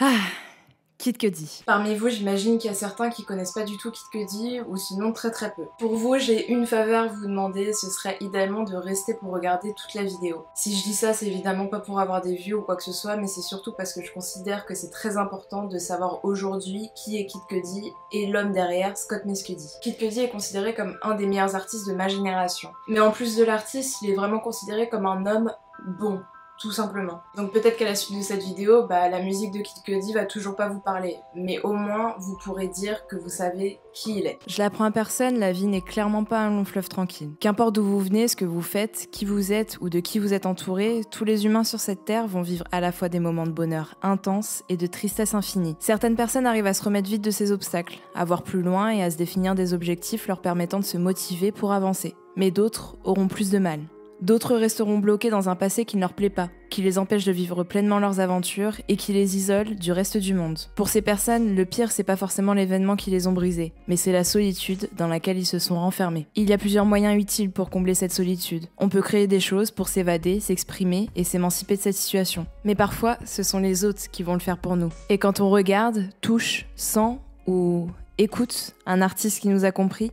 Ah, Kid Cudi. Parmi vous, j'imagine qu'il y a certains qui connaissent pas du tout Kid Cudi, ou sinon très très peu. Pour vous, j'ai une faveur à vous demander, ce serait idéalement de rester pour regarder toute la vidéo. Si je dis ça, c'est évidemment pas pour avoir des vues ou quoi que ce soit, mais c'est surtout parce que je considère que c'est très important de savoir aujourd'hui qui est Kid Cudi et l'homme derrière, Scott Mescudi. Kid Cudi est considéré comme un des meilleurs artistes de ma génération. Mais en plus de l'artiste, il est vraiment considéré comme un homme bon. Tout simplement. Donc peut-être qu'à la suite de cette vidéo, bah, la musique de Kid Cudi va toujours pas vous parler, mais au moins vous pourrez dire que vous savez qui il est. Je l'apprends à personne, la vie n'est clairement pas un long fleuve tranquille. Qu'importe d'où vous venez, ce que vous faites, qui vous êtes ou de qui vous êtes entouré, tous les humains sur cette terre vont vivre à la fois des moments de bonheur intense et de tristesse infinie. Certaines personnes arrivent à se remettre vite de ces obstacles, à voir plus loin et à se définir des objectifs leur permettant de se motiver pour avancer. Mais d'autres auront plus de mal. D'autres resteront bloqués dans un passé qui ne leur plaît pas, qui les empêche de vivre pleinement leurs aventures et qui les isole du reste du monde. Pour ces personnes, le pire c'est pas forcément l'événement qui les ont brisés, mais c'est la solitude dans laquelle ils se sont renfermés. Il y a plusieurs moyens utiles pour combler cette solitude. On peut créer des choses pour s'évader, s'exprimer et s'émanciper de cette situation. Mais parfois, ce sont les autres qui vont le faire pour nous. Et quand on regarde, touche, sent ou écoute un artiste qui nous a compris,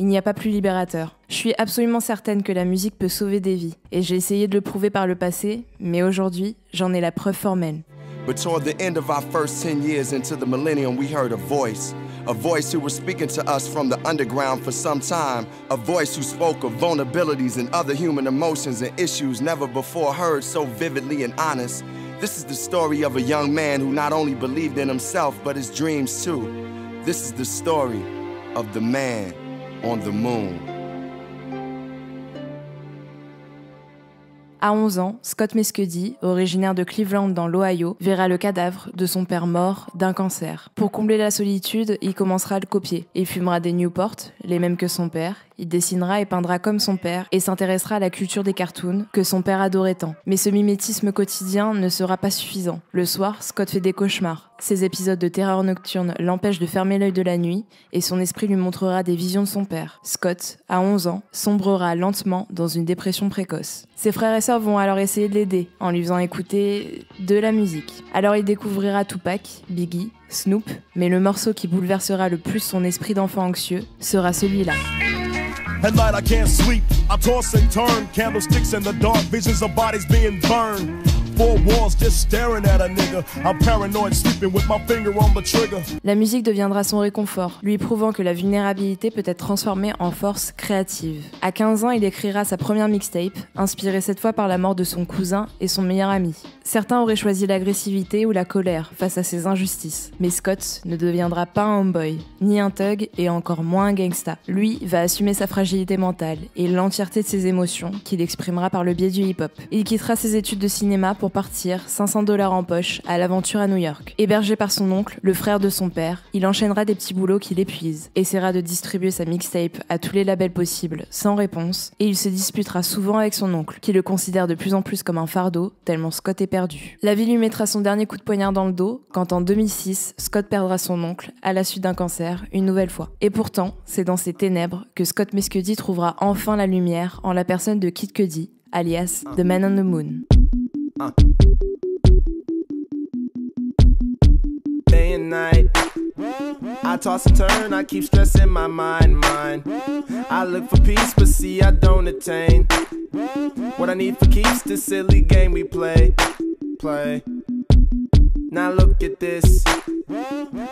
il n'y a pas plus libérateur. Je suis absolument certaine que la musique peut sauver des vies, et j'ai essayé de le prouver par le passé, mais aujourd'hui, j'en ai la preuve formelle. But toward the end of our first 10 years into the millennium, we heard a voice who was speaking to us from the underground for some time, a voice who spoke of vulnerabilities and other human emotions and issues never before heard so vividly and honest. This is the story of a young man who not only believed in himself, but his dreams too. This is the story of the man on the moon. À 11 ans, Scott Mescudi, originaire de Cleveland dans l'Ohio, verra le cadavre de son père mort d'un cancer. Pour combler la solitude, il commencera à le copier. Il fumera des Newport, les mêmes que son père, il dessinera et peindra comme son père et s'intéressera à la culture des cartoons que son père adorait tant. Mais ce mimétisme quotidien ne sera pas suffisant. Le soir, Scott fait des cauchemars. Ses épisodes de terreur nocturne l'empêchent de fermer l'œil de la nuit et son esprit lui montrera des visions de son père. Scott, à 11 ans, sombrera lentement dans une dépression précoce. Ses frères et sœurs vont alors essayer de l'aider en lui faisant écouter de la musique. Alors il découvrira Tupac, Biggie, Snoop, mais le morceau qui bouleversera le plus son esprit d'enfant anxieux sera celui-là. At night I can't sleep, I toss and turn, candlesticks in the dark, visions of bodies being burned. La musique deviendra son réconfort, lui prouvant que la vulnérabilité peut être transformée en force créative. À 15 ans, il écrira sa première mixtape, inspirée cette fois par la mort de son cousin et son meilleur ami. Certains auraient choisi l'agressivité ou la colère face à ces injustices, mais Scott ne deviendra pas un homeboy, ni un thug et encore moins un gangsta. Lui va assumer sa fragilité mentale et l'entièreté de ses émotions qu'il exprimera par le biais du hip-hop. Il quittera ses études de cinéma pour partir, $500 en poche, à l'aventure à New York. Hébergé par son oncle, le frère de son père, il enchaînera des petits boulots qui l'épuisent, essaiera de distribuer sa mixtape à tous les labels possibles, sans réponse, et il se disputera souvent avec son oncle, qui le considère de plus en plus comme un fardeau, tellement Scott est perdu. La vie lui mettra son dernier coup de poignard dans le dos, quand en 2006, Scott perdra son oncle, à la suite d'un cancer, une nouvelle fois. Et pourtant, c'est dans ces ténèbres que Scott Mescudi trouvera enfin la lumière en la personne de Kid Cudi, alias The Man on the Moon. Day and night, I toss and turn, I keep stressing my mind. I look for peace, but see I don't attain. What I need for keeps this silly game we play. Now look at this,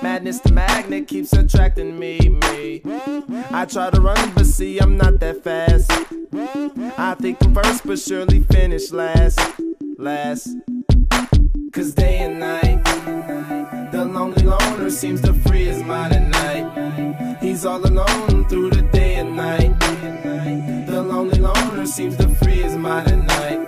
madness the magnet keeps attracting me. I try to run, but see I'm not that fast. I think I'm first, but surely finish last. Cause day and night, the lonely loner seems to free his mind at night. He's all alone through the day and night. The lonely loner seems to free his mind at night.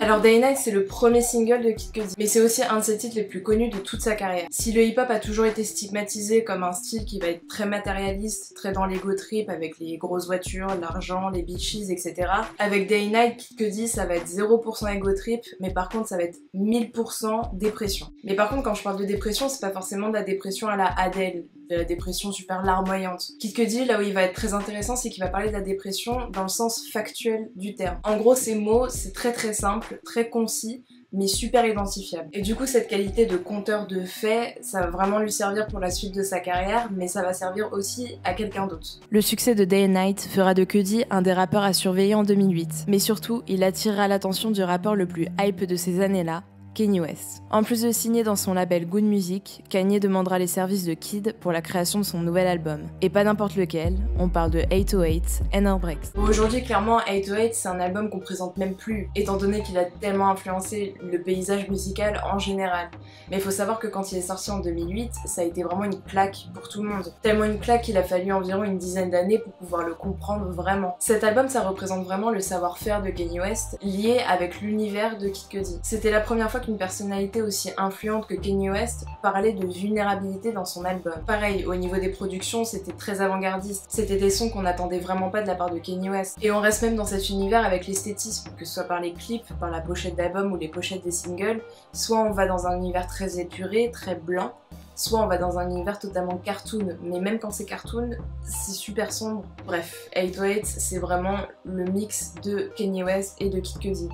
Alors Day and Night, c'est le premier single de Kid Cudi, mais c'est aussi un de ses titres les plus connus de toute sa carrière. Si le hip-hop a toujours été stigmatisé comme un style qui va être très matérialiste, très dans l'ego trip, avec les grosses voitures, l'argent, les bitches, etc. Avec Day and Night, Kid Cudi, ça va être 0% ego trip, mais par contre ça va être 1000% dépression. Mais par contre, quand je parle de dépression, c'est pas forcément de la dépression à la Adele, de la dépression super larmoyante. Kid Cudi, là où il va être très intéressant, c'est qu'il va parler de la dépression dans le sens factuel du terme. En gros, ces mots, c'est très très simple, très concis, mais super identifiable. Et du coup, cette qualité de conteur de faits, ça va vraiment lui servir pour la suite de sa carrière, mais ça va servir aussi à quelqu'un d'autre. Le succès de Day and Night fera de Cudi un des rappeurs à surveiller en 2008, mais surtout, il attirera l'attention du rappeur le plus hype de ces années-là, Kanye West. En plus de signer dans son label Good Music, Kanye demandera les services de Kid pour la création de son nouvel album. Et pas n'importe lequel, on parle de 808 and Heartbreak. Aujourd'hui, clairement, 808, c'est un album qu'on présente même plus, étant donné qu'il a tellement influencé le paysage musical en général. Mais il faut savoir que quand il est sorti en 2008, ça a été vraiment une claque pour tout le monde. Tellement une claque qu'il a fallu environ une dizaine d'années pour pouvoir le comprendre vraiment. Cet album, ça représente vraiment le savoir-faire de Kanye West, lié avec l'univers de Kid Cudi. C'était la première fois qu'une personnalité aussi influente que Kanye West parlait de vulnérabilité dans son album. Pareil, au niveau des productions, c'était très avant-gardiste. C'était des sons qu'on n'attendait vraiment pas de la part de Kanye West. Et on reste même dans cet univers avec l'esthétisme, que ce soit par les clips, par la pochette d'album ou les pochettes des singles. Soit on va dans un univers très épuré, très blanc, soit on va dans un univers totalement cartoon, mais même quand c'est cartoon, c'est super sombre. Bref, 808, c'est vraiment le mix de Kanye West et de Kid Cudi.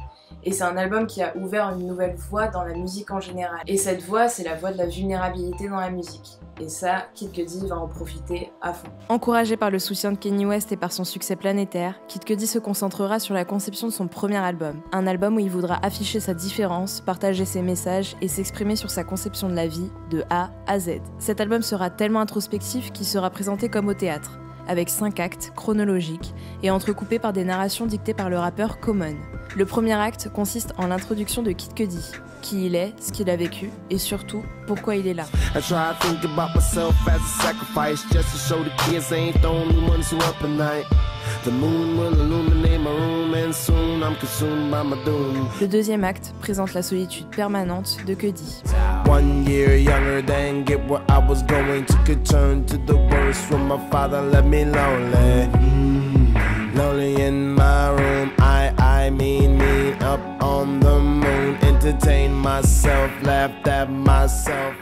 Et c'est un album qui a ouvert une nouvelle voie dans la musique en général. Et cette voie, c'est la voie de la vulnérabilité dans la musique. Et ça, Kid Cudi va en profiter à fond. Encouragé par le soutien de Kanye West et par son succès planétaire, Kid Cudi se concentrera sur la conception de son premier album. Un album où il voudra afficher sa différence, partager ses messages et s'exprimer sur sa conception de la vie, de A à Z. Cet album sera tellement introspectif qu'il sera présenté comme au théâtre, avec 5 actes chronologiques et entrecoupés par des narrations dictées par le rappeur Common. Le premier acte consiste en l'introduction de Kid Cudi, qui il est, ce qu'il a vécu et surtout pourquoi il est là. Le deuxième acte présente la solitude permanente de Cudi.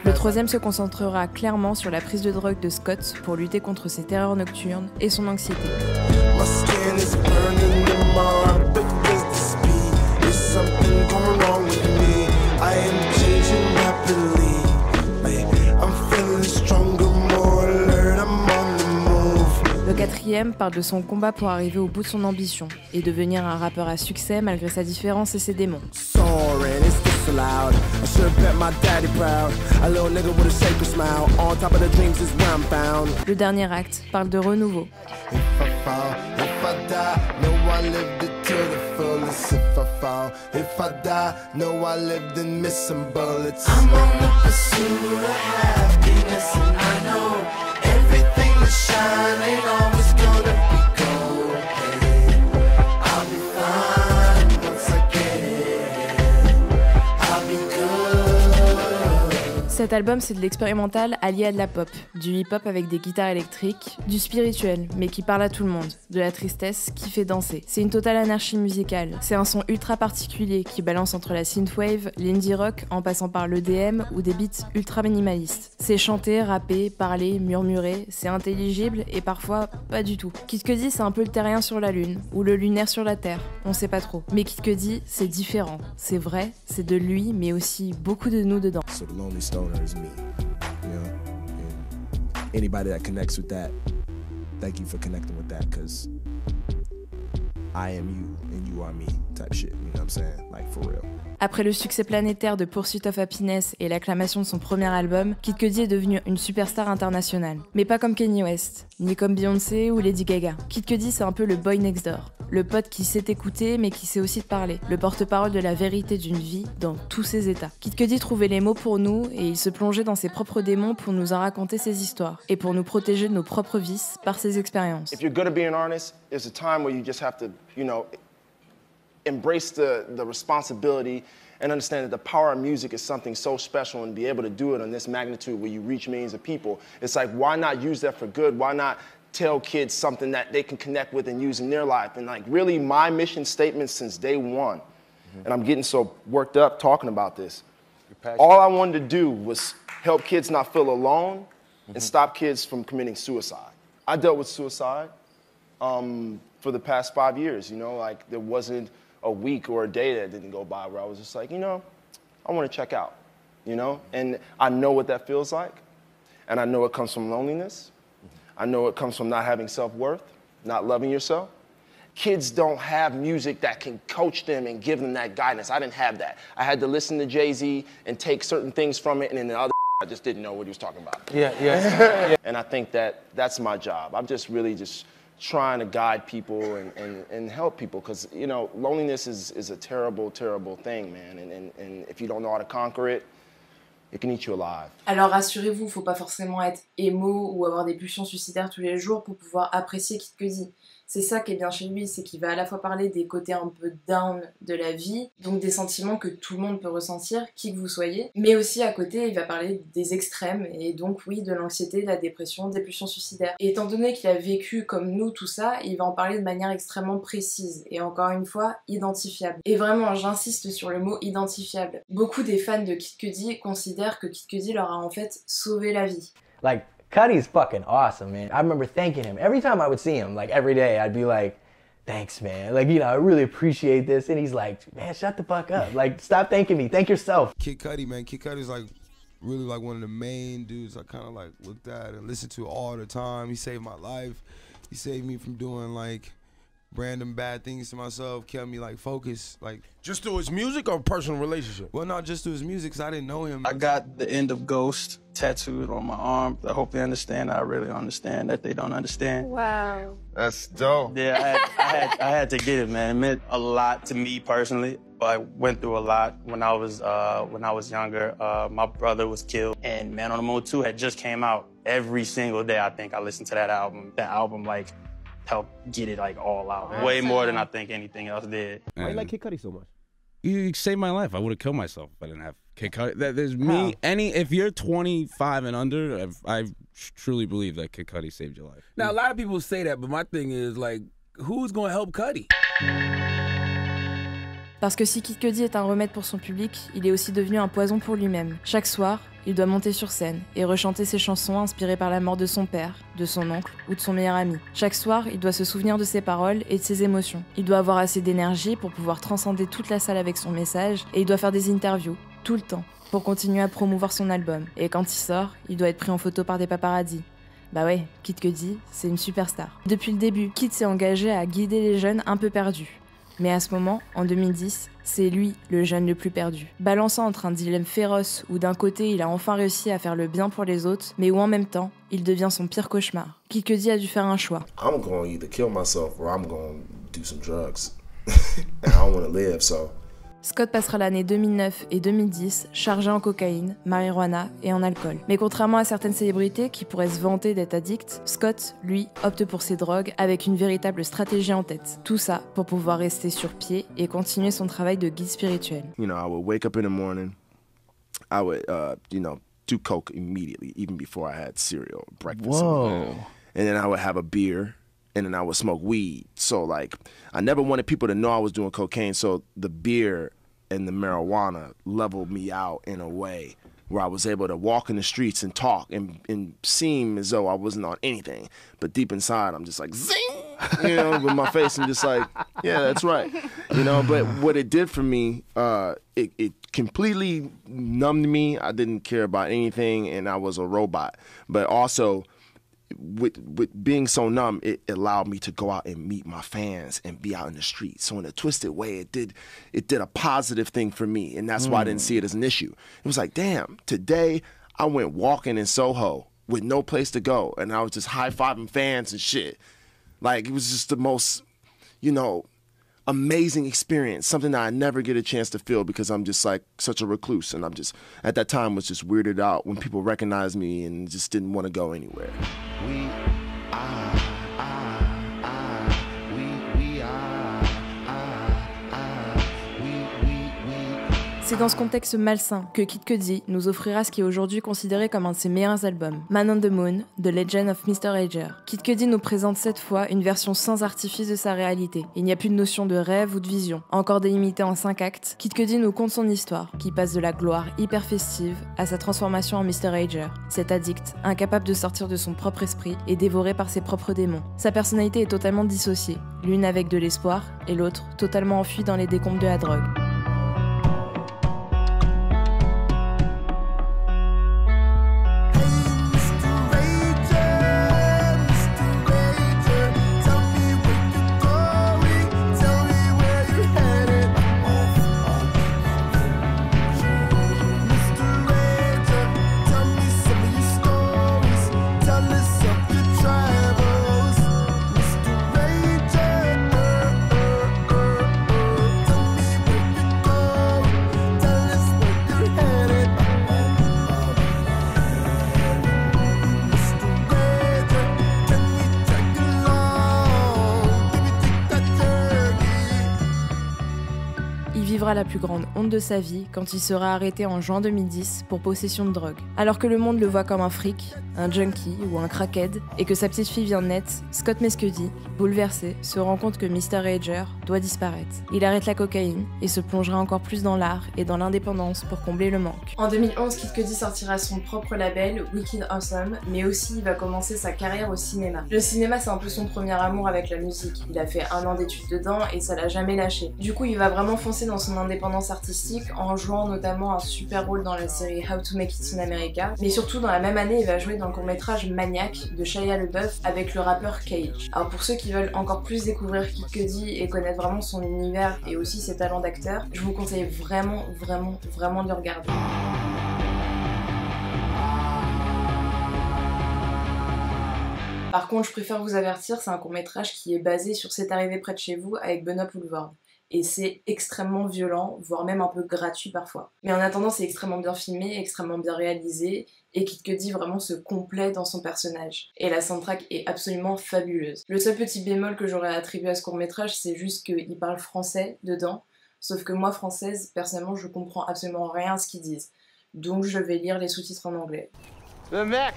Le troisième se concentrera clairement sur la prise de drogue de Scott pour lutter contre ses terreurs nocturnes et son anxiété. Le quatrième parle de son combat pour arriver au bout de son ambition et devenir un rappeur à succès malgré sa différence et ses démons. Le dernier acte parle de renouveau. Cet album, c'est de l'expérimental allié à de la pop, du hip-hop avec des guitares électriques, du spirituel, mais qui parle à tout le monde, de la tristesse qui fait danser. C'est une totale anarchie musicale, c'est un son ultra particulier qui balance entre la synthwave, l'indie rock, en passant par l'EDM ou des beats ultra minimalistes. C'est chanté, rappé, parlé, murmuré, c'est intelligible et parfois pas du tout. Kid Cudi, c'est un peu le terrien sur la lune, ou le lunaire sur la terre, on sait pas trop. Mais Kid Cudi, c'est différent, c'est vrai, c'est de lui, mais aussi beaucoup de nous dedans. Après le succès planétaire de Pursuit of Happiness et l'acclamation de son premier album, Kid Cudi est devenu une superstar internationale. Mais pas comme Kanye West, ni comme Beyoncé ou Lady Gaga. Kid Cudi, c'est un peu le boy next door. Le pote qui sait écouter mais qui sait aussi te parler. Le porte-parole de la vérité d'une vie dans tous ses états. Kid Cudi trouvait les mots pour nous et il se plongeait dans ses propres démons pour nous en raconter ses histoires et pour nous protéger de nos propres vices par ses expériences. If you're gonna be an artist, there's a time where you just have to, you know, embrace the responsibility and understand that the power of music is something so special and be able to do it on this magnitude where you reach millions of people. It's like, why not use that for good? Why not tell kids something that they can connect with and use in their life? And like, really, my mission statement since day one, and I'm getting so worked up talking about this, all I wanted to do was help kids not feel alone and stop kids from committing suicide. I dealt with suicide for the past 5 years, you know, like there wasn't a week or a day that didn't go by where I was just like, you know, I want to check out, you know? And I know what that feels like, and I know it comes from loneliness. I know it comes from not having self-worth, not loving yourself. Kids don't have music that can coach them and give them that guidance. I didn't have that. I had to listen to Jay-Z and take certain things from it, and then the other I just didn't know what he was talking about. Yeah, yeah. And I think that that's my job. I'm just really just trying to guide people and help people, because, you know, loneliness is a terrible, terrible thing, man. And if you don't know how to conquer it, it can eat you alive. Alors rassurez-vous, il ne faut pas forcément être émo ou avoir des pulsions suicidaires tous les jours pour pouvoir apprécier Kid Cudi. C'est ça qui est bien chez lui, c'est qu'il va à la fois parler des côtés un peu down de la vie, donc des sentiments que tout le monde peut ressentir, qui que vous soyez, mais aussi à côté, il va parler des extrêmes, et donc oui, de l'anxiété, de la dépression, des pulsions suicidaires. Et étant donné qu'il a vécu comme nous tout ça, il va en parler de manière extrêmement précise, et encore une fois, identifiable. Et vraiment, j'insiste sur le mot identifiable. Beaucoup des fans de Kid Cudi considèrent que Kid Cudi leur a en fait sauvé la vie. Like, Cudi's fucking awesome, man. I remember thanking him. Every time I would see him, like every day, I'd be like, thanks, man. Like, you know, I really appreciate this. And he's like, man, shut the fuck up. Like, stop thanking me. Thank yourself. Kid Cudi, man. Kid Cudi's like really like one of the main dudes I kind of like looked at and listened to all the time. He saved my life. He saved me from doing like random bad things to myself, kept me like focused. Like, just through his music or personal relationship? Well, not just through his music, because I didn't know him. I got the end of Ghost tattooed on my arm. I hope they understand. I really understand that they don't understand. Wow, that's dope. Yeah, I had to get it, man. It meant a lot to me personally. I went through a lot when I was younger. My brother was killed, and Man on the Moon 2 had just came out. Every single day, I think I listened to that album. That album, like, helped get it like all out. Awesome. Way more than I think anything else did. Why do you like Kid Cudi so much? You saved my life. I would have killed myself if I didn't have Kid Cudi. There's me. Any, if you're 25 and under, I truly believe that Kid Cudi saved your life. Now, a lot of people say that, but my thing is, like, who's gonna help Cudi? Parce que si Kid Cudi est un remède pour son public, il est aussi devenu un poison pour lui-même. Chaque soir, il doit monter sur scène et rechanter ses chansons inspirées par la mort de son père, de son oncle ou de son meilleur ami. Chaque soir, il doit se souvenir de ses paroles et de ses émotions. Il doit avoir assez d'énergie pour pouvoir transcender toute la salle avec son message, et il doit faire des interviews, tout le temps, pour continuer à promouvoir son album. Et quand il sort, il doit être pris en photo par des paparazzis. Bah ouais, Kid Cudi, c'est une superstar. Depuis le début, Kid s'est engagé à guider les jeunes un peu perdus. Mais à ce moment, en 2010, c'est lui, le jeune le plus perdu. Balançant entre un dilemme féroce où d'un côté il a enfin réussi à faire le bien pour les autres, mais où en même temps, il devient son pire cauchemar. Kid Cudi a dû faire un choix. I'm going to either kill myself or I'm going to do some drugs. And I don't want to live, so. Scott passera l'année 2009 et 2010 chargé en cocaïne, marijuana et en alcool. Mais contrairement à certaines célébrités qui pourraient se vanter d'être addicts, Scott, lui, opte pour ses drogues avec une véritable stratégie en tête. Tout ça pour pouvoir rester sur pied et continuer son travail de guide spirituel. You know, I would wake up in the morning. I would, you know, do coke immediately, even before I had cereal or breakfast. Whoa. And then I would have a beer. And then I would smoke weed. So like, I never wanted people to know I was doing cocaine. So the beer and the marijuana leveled me out in a way where I was able to walk in the streets and talk and seem as though I wasn't on anything. But deep inside, I'm just like, zing, you know, with my face. I'm just like, yeah, that's right. You know, but what it did for me, it completely numbed me. I didn't care about anything, and I was a robot. But also, with being so numb, it allowed me to go out and meet my fans and be out in the street. So in a twisted way, it did a positive thing for me, and that's why I didn't see it as an issue. It was like, damn, today I went walking in Soho with no place to go, and I was just high-fiving fans and shit. Like, it was just the most, you know, amazing experience, something that I never get a chance to feel, because I'm just like such a recluse, and I'm just, at that time, was just weirded out when people recognized me and just didn't want to go anywhere. C'est dans ce contexte malsain que Kid Cudi nous offrira ce qui est aujourd'hui considéré comme un de ses meilleurs albums, Man on the Moon, The Legend of Mr. Edger. Kid Cudi nous présente cette fois une version sans artifice de sa réalité. Il n'y a plus de notion de rêve ou de vision. Encore délimitée en 5 actes, Kid Cudi nous conte son histoire, qui passe de la gloire hyper festive à sa transformation en Mr. Edger, cet addict, incapable de sortir de son propre esprit et dévoré par ses propres démons. Sa personnalité est totalement dissociée, l'une avec de l'espoir et l'autre totalement enfuie dans les décombres de la drogue. subira la plus grande honte de sa vie quand il sera arrêté en juin 2010 pour possession de drogue. Alors que le monde le voit comme un fric, un junkie ou un crackhead, et que sa petite fille vient de naître, Scott Mescudi, bouleversé, se rend compte que Mr. Rager doit disparaître. Il arrête la cocaïne et se plongera encore plus dans l'art et dans l'indépendance pour combler le manque. En 2011, Kid Cudi sortira son propre label, Wicked Awesome, mais aussi il va commencer sa carrière au cinéma. Le cinéma, c'est un peu son premier amour avec la musique. Il a fait un an d'études dedans et ça l'a jamais lâché. Du coup, il va vraiment foncer dans son indépendance artistique en jouant notamment un super rôle dans la série How to make it in America, mais surtout dans la même année, il va jouer dans le court-métrage Maniac de Shia LaBeouf avec le rappeur Cage. Alors pour ceux qui veulent encore plus découvrir Kid Cudi et connaître vraiment son univers et aussi ses talents d'acteur, je vous conseille vraiment de le regarder. Par contre, je préfère vous avertir, c'est un court-métrage qui est basé sur C'est arrivé près de chez vous avec Benoît Poulvord. Et c'est extrêmement violent, voire même un peu gratuit parfois. Mais en attendant, c'est extrêmement bien filmé, extrêmement bien réalisé, et Kid Cudi vraiment se complaît dans son personnage. Et la soundtrack est absolument fabuleuse. Le seul petit bémol que j'aurais attribué à ce court-métrage, c'est juste qu'il parle français dedans, sauf que moi, française, personnellement, je comprends absolument rien à ce qu'ils disent. Donc je vais lire les sous-titres en anglais. Le mec,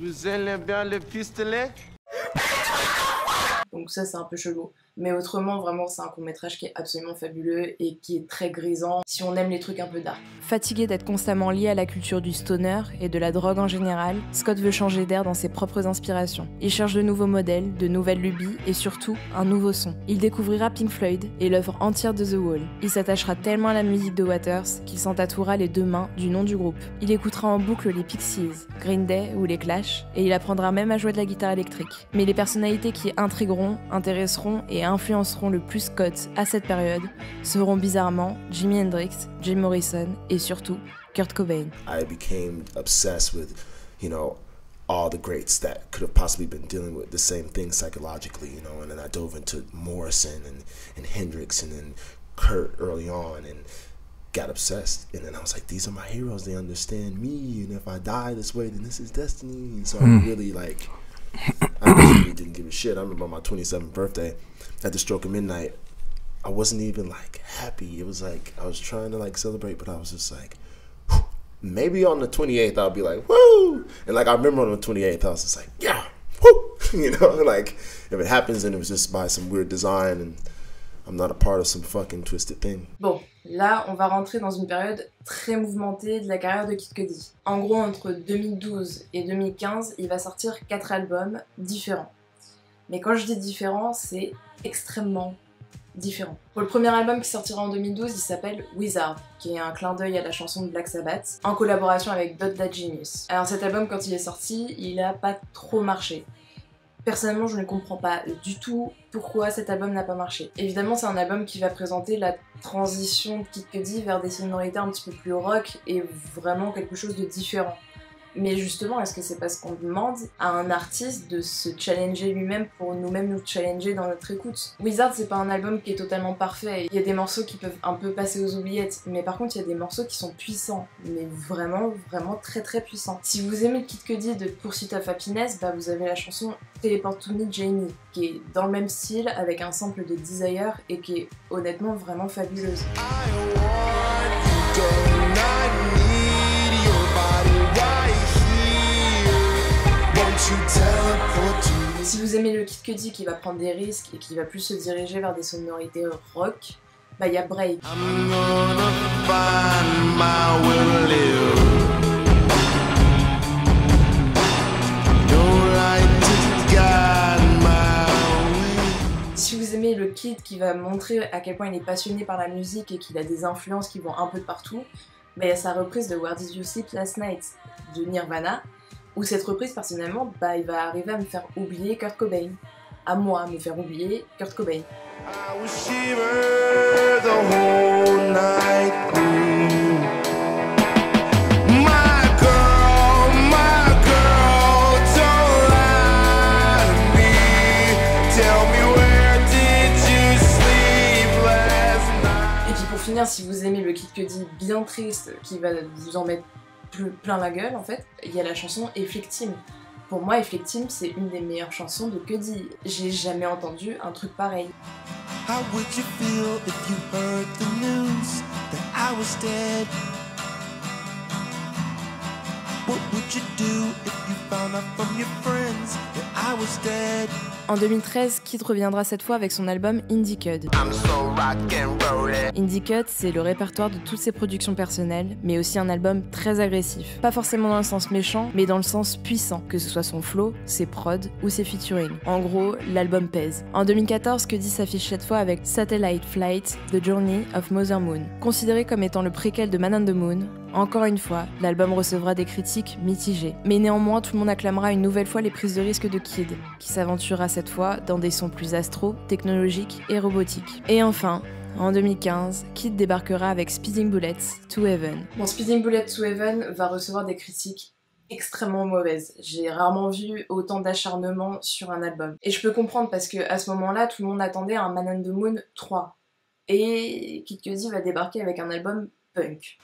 vous aimez bien le pistolet? Donc ça, c'est un peu chelou. Mais autrement, vraiment, c'est un court-métrage qui est absolument fabuleux et qui est très grisant si on aime les trucs un peu dark. Fatigué d'être constamment lié à la culture du stoner et de la drogue en général, Scott veut changer d'air dans ses propres inspirations. Il cherche de nouveaux modèles, de nouvelles lubies et surtout un nouveau son. Il découvrira Pink Floyd et l'œuvre entière de The Wall. Il s'attachera tellement à la musique de Waters qu'il s'en tatouera les deux mains du nom du groupe. Il écoutera en boucle les Pixies, Green Day ou les Clash et il apprendra même à jouer de la guitare électrique. Mais les personnalités qui intrigueront, intéresseront et influenceront le plus Scott à cette période seront bizarrement Jimi Hendrix, Jim Morrison et surtout Kurt Cobain. I became obsessed with, you know, all the greats that could have possibly been dealing with the same thing psychologically, you know, and then I dove into Morrison and Hendrix and then Kurt early on and got obsessed and then I was like, these are my heroes, they understand me and if I die this way then this is destiny. And so I'm really like I really didn't give a shit. I remember my 27th birthday at the stroke of midnight, I wasn't even like happy. It was like I was trying to like celebrate, but I was just like, whew. Maybe on the 28th I'll be like, woo! And like I remember on the 28th I was just like, yeah, woo! You know, like if it happens, and it was just by some weird design, and I'm not a part of some fucking twisted thing. Bon, là on va rentrer dans une période très mouvementée de la carrière de Kid Cudi. En gros, entre 2012 et 2015, il va sortir 4 albums différents. Mais quand je dis différent, c'est extrêmement différent. Pour le premier album qui sortira en 2012, il s'appelle Wizard, qui est un clin d'œil à la chanson de Black Sabbath, en collaboration avec Dot Da Genius. Alors cet album, quand il est sorti, il a pas trop marché. Personnellement, je ne comprends pas du tout pourquoi cet album n'a pas marché. Évidemment, c'est un album qui va présenter la transition de Kid Cudi vers des sonorités un petit peu plus rock et vraiment quelque chose de différent. Mais justement, est-ce que c'est parce qu'on demande à un artiste de se challenger lui-même pour nous-mêmes nous challenger dans notre écoute? Wizard, c'est pas un album qui est totalement parfait. Il y a des morceaux qui peuvent un peu passer aux oubliettes, mais par contre, il y a des morceaux qui sont puissants, mais vraiment très puissants. Si vous aimez Kid Cudi de Pursuit of Happiness, bah vous avez la chanson Teleport to Me, Jamie, qui est dans le même style, avec un sample de Desire, et qui est honnêtement vraiment fabuleuse. Si vous aimez le Kid Cudi qui va prendre des risques et qui va plus se diriger vers des sonorités rock, bah il y a Break. Si vous aimez le Kid qui va montrer à quel point il est passionné par la musique et qu'il a des influences qui vont un peu de partout, bah il y a sa reprise de Where Did You Sleep Last Night de Nirvana. Ou cette reprise, personnellement, bah, il va arriver à me faire oublier Kurt Cobain. À moi, à me faire oublier Kurt Cobain. Et puis pour finir, si vous aimez le Kid Cudi bien triste, qui va vous en mettre plein la gueule en fait, il y a la chanson Efflectime. Pour moi, Efflectime, c'est une des meilleures chansons de Cudi. J'ai jamais entendu un truc pareil. How would you feel if you heard the news that I was dead? What would you do if you found out from your friends that I was dead? En 2013, Kid reviendra cette fois avec son album Indicud. Indicud, c'est le répertoire de toutes ses productions personnelles, mais aussi un album très agressif. Pas forcément dans le sens méchant, mais dans le sens puissant, que ce soit son flow, ses prods ou ses featuring. En gros, l'album pèse. En 2014, Cudi s'affiche cette fois avec Satellite Flight, The Journey of Mother Moon. Considéré comme étant le préquel de Man on the Moon, encore une fois, l'album recevra des critiques mitigées. Mais néanmoins, tout le monde acclamera une nouvelle fois les prises de risque de Kid, qui s'aventurera cette fois dans des sons plus astro, technologiques et robotiques. Et enfin, en 2015, Kid débarquera avec Speeding Bullets to Heaven. Bon, Speeding Bullets to Heaven va recevoir des critiques extrêmement mauvaises. J'ai rarement vu autant d'acharnement sur un album. Et je peux comprendre parce que à ce moment-là, tout le monde attendait un Man on the Moon 3. Et Kid Cudi va débarquer avec un album punk.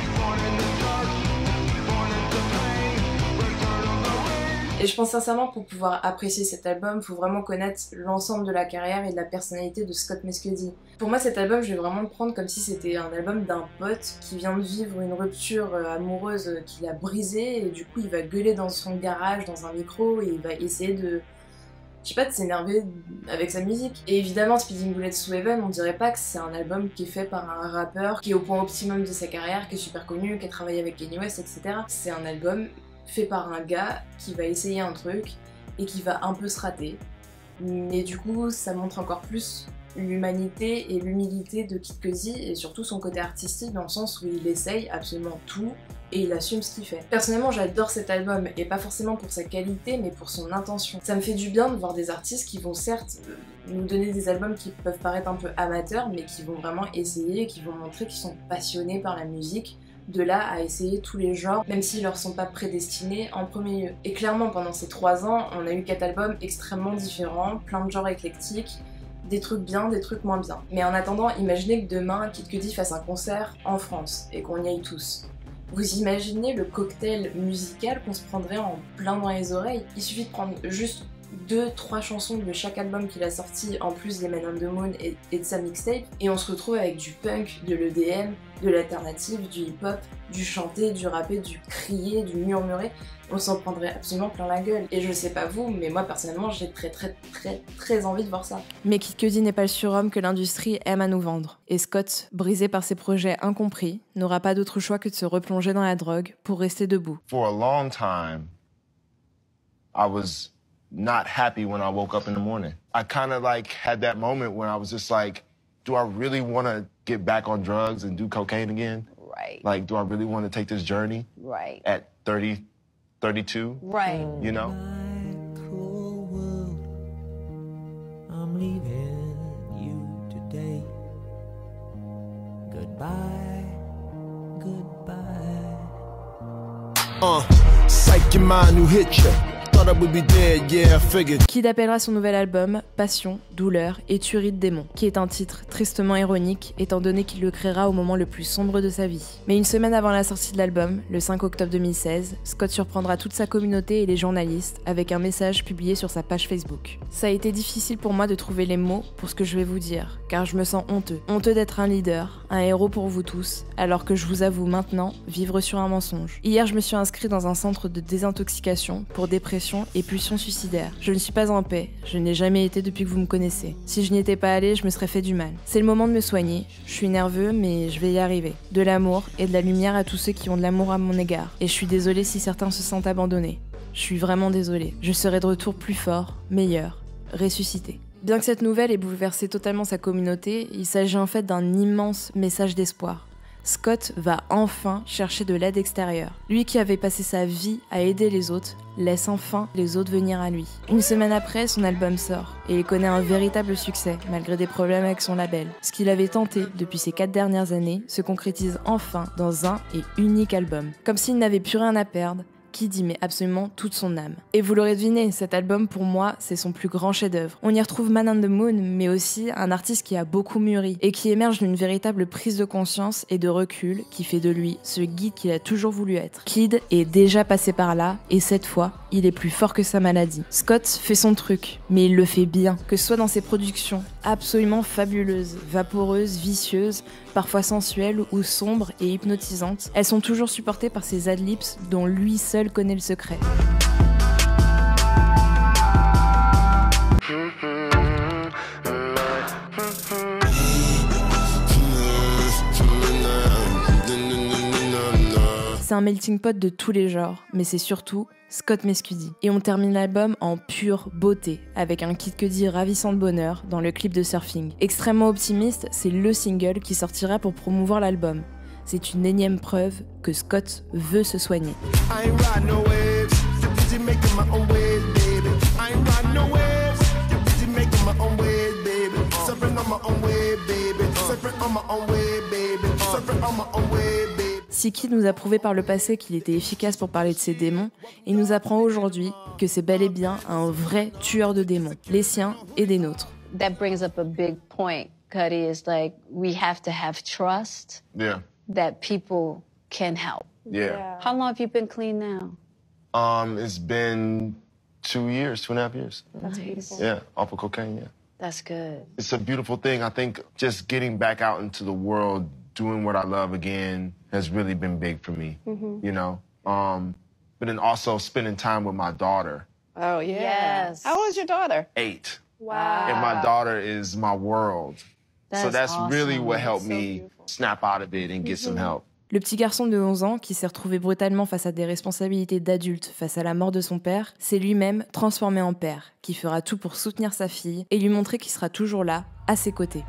Et je pense sincèrement que pour pouvoir apprécier cet album, il faut vraiment connaître l'ensemble de la carrière et de la personnalité de Scott Mescudi. Pour moi, cet album, je vais vraiment le prendre comme si c'était un album d'un pote qui vient de vivre une rupture amoureuse qu'il a brisée et du coup, il va gueuler dans son garage, dans un micro, et il va essayer de, je sais pas, de s'énerver avec sa musique. Et évidemment, Speeding Bullets to Heaven, on dirait pas que c'est un album qui est fait par un rappeur qui est au point optimum de sa carrière, qui est super connu, qui a travaillé avec Kanye West, etc. C'est un album fait par un gars qui va essayer un truc et qui va un peu se rater. Mais du coup, ça montre encore plus l'humanité et l'humilité de Kid Cudi et surtout son côté artistique dans le sens où il essaye absolument tout et il assume ce qu'il fait. Personnellement, j'adore cet album et pas forcément pour sa qualité mais pour son intention. Ça me fait du bien de voir des artistes qui vont certes nous donner des albums qui peuvent paraître un peu amateurs mais qui vont vraiment essayer, qui vont montrer qu'ils sont passionnés par la musique, de là à essayer tous les genres, même s'ils leur sont pas prédestinés en premier lieu. Et clairement, pendant ces 3 ans, on a eu 4 albums extrêmement différents, plein de genres éclectiques, des trucs bien, des trucs moins bien. Mais en attendant, imaginez que demain, Kid Cudi fasse un concert en France et qu'on y aille tous. Vous imaginez le cocktail musical qu'on se prendrait en plein dans les oreilles? Il suffit de prendre juste 2-3 chansons de chaque album qu'il a sorti, en plus des Man on the Moon et de sa mixtape, et on se retrouve avec du punk, de l'EDM, de l'alternative, du hip-hop, du chanter, du rapper, du crier, du murmurer. On s'en prendrait absolument plein la gueule. Et je sais pas vous, mais moi personnellement, j'ai très envie de voir ça. Mais Kid Cudi n'est pas le surhomme que l'industrie aime à nous vendre. Et Scott, brisé par ses projets incompris, n'aura pas d'autre choix que de se replonger dans la drogue pour rester debout. For a long time, I was not happy when I woke up in the morning. I kind of like had that moment when I was just like, do I really want to get back on drugs and do cocaine again? Right. Like, do I really want to take this journey? Right. At 30, 32? Right. You know? My cruel world, I'm leaving you today. Goodbye, goodbye. Psych your mind who hit you. Kid appellera son nouvel album « Passion, douleur et tuerie de démons », qui est un titre tristement ironique étant donné qu'il le créera au moment le plus sombre de sa vie. Mais une semaine avant la sortie de l'album, le 5 octobre 2016, Scott surprendra toute sa communauté et les journalistes avec un message publié sur sa page Facebook. « Ça a été difficile pour moi de trouver les mots pour ce que je vais vous dire, car je me sens honteux. Honteux d'être un leader, un héros pour vous tous, alors que je vous avoue maintenant vivre sur un mensonge. Hier, je me suis inscrit dans un centre de désintoxication pour dépression et pulsions suicidaires. Je ne suis pas en paix, je n'ai jamais été depuis que vous me connaissez. Si je n'y étais pas allé, je me serais fait du mal. C'est le moment de me soigner, je suis nerveux mais je vais y arriver. De l'amour et de la lumière à tous ceux qui ont de l'amour à mon égard. Et je suis désolée si certains se sentent abandonnés. Je suis vraiment désolée. Je serai de retour plus fort, meilleur, ressuscité. » Bien que cette nouvelle ait bouleversé totalement sa communauté, il s'agit en fait d'un immense message d'espoir. Scott va enfin chercher de l'aide extérieure. Lui qui avait passé sa vie à aider les autres, laisse enfin les autres venir à lui. Une semaine après, son album sort, et il connaît un véritable succès, malgré des problèmes avec son label. Ce qu'il avait tenté depuis ces 4 dernières années se concrétise enfin dans un et unique album. Comme s'il n'avait plus rien à perdre, Kid y met absolument toute son âme. Et vous l'aurez deviné, cet album pour moi, c'est son plus grand chef-d'œuvre. On y retrouve Man on the Moon, mais aussi un artiste qui a beaucoup mûri et qui émerge d'une véritable prise de conscience et de recul qui fait de lui ce guide qu'il a toujours voulu être. Kid est déjà passé par là et cette fois, il est plus fort que sa maladie. Scott fait son truc, mais il le fait bien, que ce soit dans ses productions, absolument fabuleuse, vaporeuse, vicieuse, parfois sensuelle ou sombre et hypnotisante. Elles sont toujours supportées par ses ad-libs dont lui seul connaît le secret. C'est un melting pot de tous les genres, mais c'est surtout Scott Mescudi. Et on termine l'album en pure beauté, avec un Kid Cudi ravissant de bonheur dans le clip de Surfing. Extrêmement optimiste, c'est le single qui sortira pour promouvoir l'album. C'est une énième preuve que Scott veut se soigner. Si Kid nous a prouvé par le passé qu'il était efficace pour parler de ses démons, il nous apprend aujourd'hui que c'est bel et bien un vrai tueur de démons, les siens et des nôtres. That brings up a big point, Cudi, is like we have to have trust that people can help. Yeah. How long have you been clean now? It's been 2 years, 2.5 years. That's beautiful. Yeah, off of cocaine, yeah. That's good. It's a beautiful thing. I think just getting back out into the world, doing what I love again has really been big for me, you know? But then also spending time with my daughter. Oh, yeah. Yes. How old is your daughter? 8. Wow. And my daughter is my world. That's so that's awesome. Really what helped me snap out of it and get some help. Le petit garçon de 11 ans qui s'est retrouvé brutalement face à des responsabilités d'adulte face à la mort de son père, c'est lui-même transformé en père, qui fera tout pour soutenir sa fille et lui montrer qu'il sera toujours là, à ses côtés.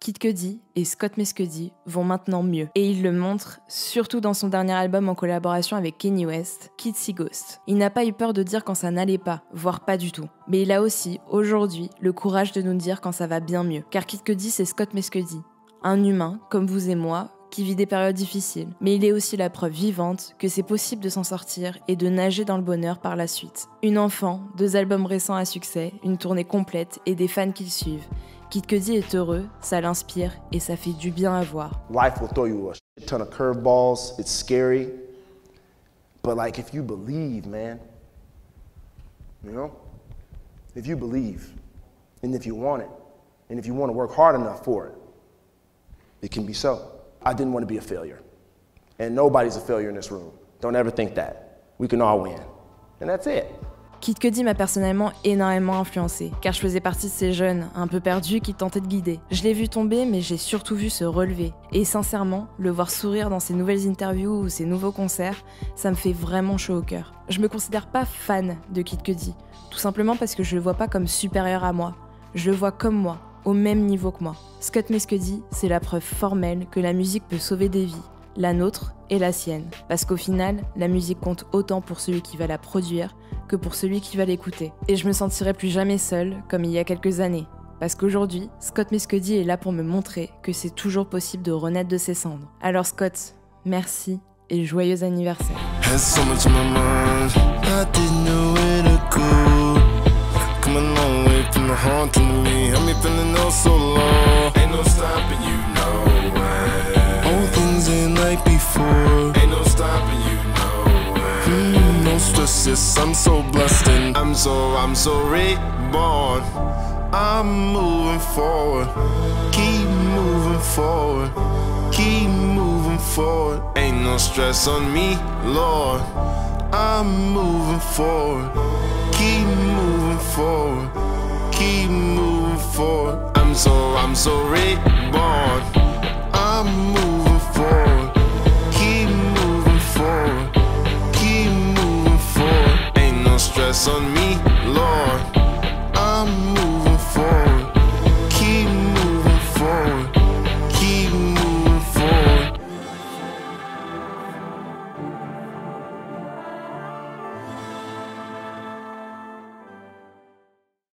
Kid Cudi et Scott Mescudi vont maintenant mieux. Et il le montre, surtout dans son dernier album en collaboration avec Kanye West, Kid Cudi. Il n'a pas eu peur de dire quand ça n'allait pas, voire pas du tout. Mais il a aussi, aujourd'hui, le courage de nous dire quand ça va bien mieux. Car Kid Cudi, c'est Scott Mescudi, un humain, comme vous et moi, qui vit des périodes difficiles. Mais il est aussi la preuve vivante que c'est possible de s'en sortir et de nager dans le bonheur par la suite. Une enfant, 2 albums récents à succès, une tournée complète et des fans qui le suivent. Kid Cudi est heureux, ça l'inspire et ça fait du bien à voir. Life will throw you a ton of curveballs. It's scary, but like if you believe, man, you know, if you believe, and if you want it, and if you want to work hard enough for it, it can be so. I didn't want to be a failure, and nobody's a failure in this room. Don't ever think that. We can all win, and that's it. Kid Cudi m'a personnellement énormément influencée, car je faisais partie de ces jeunes, un peu perdus, qui tentaient de guider. Je l'ai vu tomber, mais j'ai surtout vu se relever. Et sincèrement, le voir sourire dans ses nouvelles interviews ou ses nouveaux concerts, ça me fait vraiment chaud au cœur. Je me considère pas fan de Kid Cudi, tout simplement parce que je le vois pas comme supérieur à moi. Je le vois comme moi, au même niveau que moi. Scott Mescudi, c'est la preuve formelle que la musique peut sauver des vies, la nôtre et la sienne. Parce qu'au final, la musique compte autant pour celui qui va la produire que pour celui qui va l'écouter. Et je me sentirai plus jamais seule comme il y a quelques années. Parce qu'aujourd'hui, Scott Mescudi est là pour me montrer que c'est toujours possible de renaître de ses cendres. Alors Scott, merci et joyeux anniversaire. I'm so blessed and I'm so reborn. I'm moving forward, keep moving forward, keep moving forward. Ain't no stress on me, Lord. I'm moving forward, keep moving forward, keep moving forward. I'm so reborn. I'm moving forward. Stress on me, Lord.